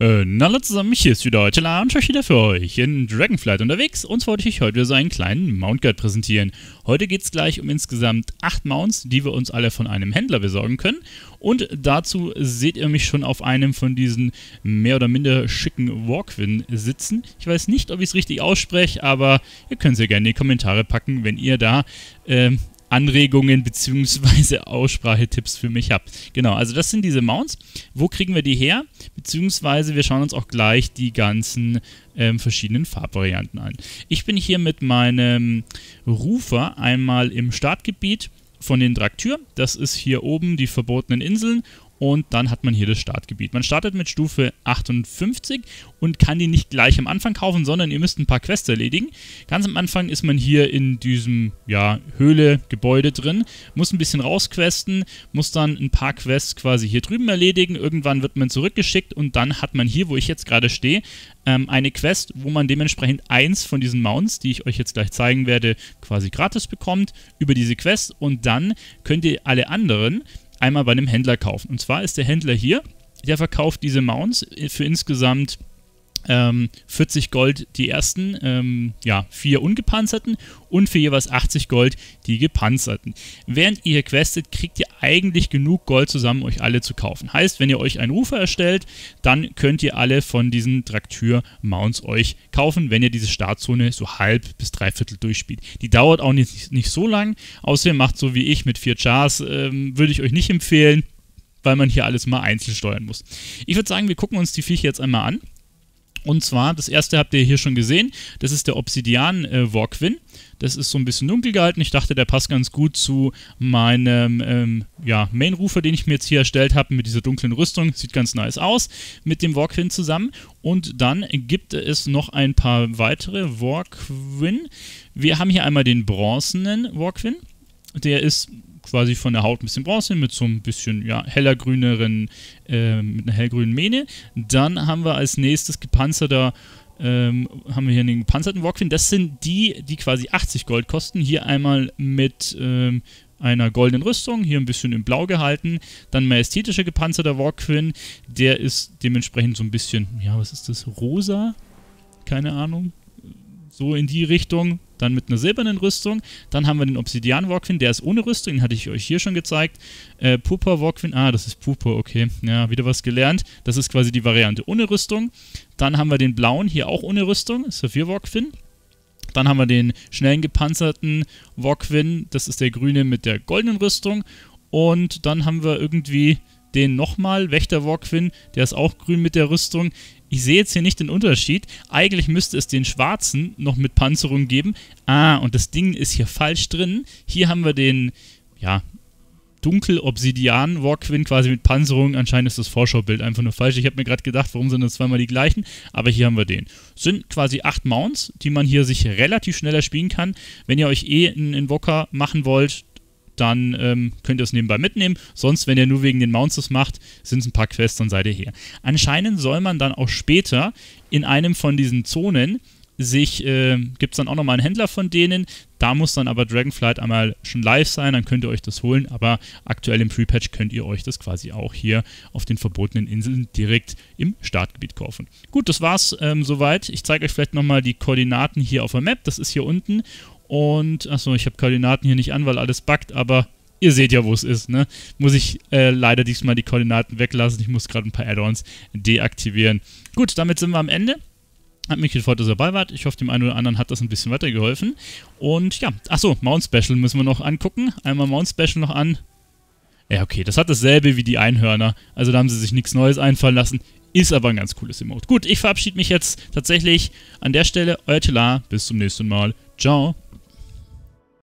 Na hallo zusammen, hier ist wieder Tela und ich wieder für euch in Dragonflight unterwegs und wollte ich euch heute wieder so einen kleinen Mount Guide präsentieren. Heute geht es gleich um insgesamt 8 Mounts, die wir uns alle von einem Händler besorgen können und dazu seht ihr mich schon auf einem von diesen mehr oder minder schicken Walkwin sitzen. Ich weiß nicht, ob ich es richtig ausspreche, aber ihr könnt es ja gerne in die Kommentare packen, wenn ihr da Anregungen bzw. Aussprachetipps für mich habt. Genau, also das sind diese Mounts. Wo kriegen wir die her? Beziehungsweise wir schauen uns auch gleich die ganzen verschiedenen Farbvarianten an. Ich bin hier mit meinem Rufer einmal im Startgebiet von den Dracthyr. Das ist hier oben die verbotenen Inseln. Und dann hat man hier das Startgebiet. Man startet mit Stufe 58 und kann die nicht gleich am Anfang kaufen, sondern ihr müsst ein paar Quests erledigen. Ganz am Anfang ist man hier in diesem, ja, Höhle, Gebäude drin, muss ein bisschen rausquesten, muss dann ein paar Quests quasi hier drüben erledigen. Irgendwann wird man zurückgeschickt und dann hat man hier, wo ich jetzt gerade stehe, eine Quest, wo man dementsprechend eins von diesen Mounts, die ich euch jetzt gleich zeigen werde, quasi gratis bekommt über diese Quest und dann könnt ihr alle anderen einmal bei einem Händler kaufen. Und zwar ist der Händler hier, der verkauft diese Mounts für insgesamt 40 Gold die ersten, 4 ungepanzerten und für jeweils 80 Gold die gepanzerten. Während ihr hier questet, kriegt ihr eigentlich genug Gold zusammen, euch alle zu kaufen. Heißt, wenn ihr euch einen Rufer erstellt, dann könnt ihr alle von diesen Dracthyr-Mounts euch kaufen, wenn ihr diese Startzone so halb bis dreiviertel durchspielt. Die dauert auch nicht so lang, außerdem macht so wie ich mit 4 Chars, würde ich euch nicht empfehlen, weil man hier alles mal einzeln steuern muss. Ich würde sagen, wir gucken uns die Viecher jetzt einmal an. Und zwar, das erste habt ihr hier schon gesehen, das ist der Obsidianvorquin. Das ist so ein bisschen dunkel gehalten. Ich dachte, der passt ganz gut zu meinem Main-Rufer, den ich mir jetzt hier erstellt habe, mit dieser dunklen Rüstung. Sieht ganz nice aus mit dem Vorquin zusammen. Und dann gibt es noch ein paar weitere Vorquin. Wir haben hier einmal den bronzenen Vorquin. Der ist quasi von der Haut ein bisschen bronze, mit so ein bisschen, ja, mit einer hellgrünen Mähne. Dann haben wir als nächstes haben wir hier einen gepanzerten Walkwin. Das sind die, die quasi 80 Gold kosten. Hier einmal mit einer goldenen Rüstung, hier ein bisschen in Blau gehalten. Dann majestätischer gepanzerter Walkwin. Der ist dementsprechend so ein bisschen, ja, was ist das? Rosa? Keine Ahnung. So in die Richtung, dann mit einer silbernen Rüstung. Dann haben wir den Obsidianvorquin, der ist ohne Rüstung, den hatte ich euch hier schon gezeigt. Purpurvorquin, das ist Purpur, okay, ja, wieder was gelernt. Das ist quasi die Variante ohne Rüstung. Dann haben wir den blauen, hier auch ohne Rüstung, Saphirvorquin. Dann haben wir den schnellen gepanzerten Vorquin, das ist der grüne mit der goldenen Rüstung. Und dann haben wir irgendwie den nochmal, Wächtervorquin, der ist auch grün mit der Rüstung. Ich sehe jetzt hier nicht den Unterschied. Eigentlich müsste es den schwarzen noch mit Panzerung geben. Und das Ding ist hier falsch drin. Hier haben wir den, ja, Dunkel-Obsidian-Walkwin quasi mit Panzerung. Anscheinend ist das Vorschaubild einfach nur falsch. Ich habe mir gerade gedacht, warum sind das zweimal die gleichen? Aber hier haben wir den. Sind quasi 8 Mounts, die man hier sich relativ schneller spielen kann. Wenn ihr euch einen Invoker machen wollt, dann könnt ihr es nebenbei mitnehmen. Sonst, wenn ihr nur wegen den Mounts das macht, sind es ein paar Quests, dann seid ihr hier. Anscheinend soll man dann auch später in einem von diesen Zonen sich, gibt es dann auch nochmal einen Händler von denen. Da muss dann aber Dragonflight einmal schon live sein, dann könnt ihr euch das holen. Aber aktuell im Pre-Patch könnt ihr euch das quasi auch hier auf den verbotenen Inseln direkt im Startgebiet kaufen. Gut, das war's soweit. Ich zeige euch vielleicht nochmal die Koordinaten hier auf der Map. Das ist hier unten. Und, achso, ich habe Koordinaten hier nicht an, weil alles buggt, aber ihr seht ja, wo es ist, ne? Muss ich leider diesmal die Koordinaten weglassen. Ich muss gerade ein paar Add-ons deaktivieren. Gut, damit sind wir am Ende. Hat mich gefreut, dass ihr dabei wart. Ich hoffe, dem einen oder anderen hat das ein bisschen weitergeholfen. Und ja, achso, Mount Special müssen wir noch angucken. Einmal Mount Special noch an. Ja, okay, das hat dasselbe wie die Einhörner. Also da haben sie sich nichts Neues einfallen lassen. Ist aber ein ganz cooles Emote. Gut, ich verabschiede mich jetzt tatsächlich an der Stelle. Euer Tela, bis zum nächsten Mal. Ciao.